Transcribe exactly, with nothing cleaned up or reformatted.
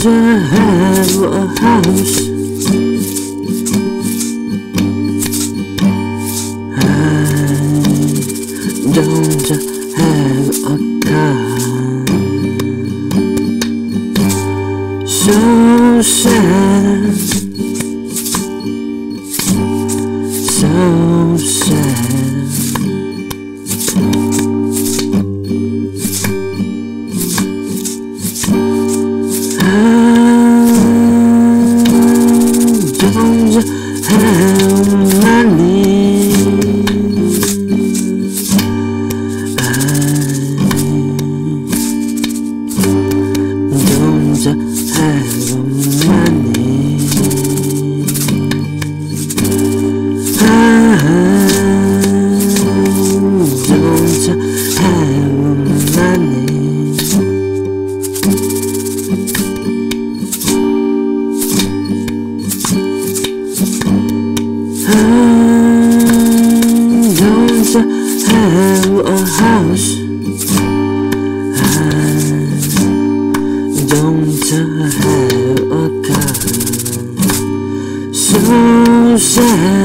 don't have money. don't have a car. So sad.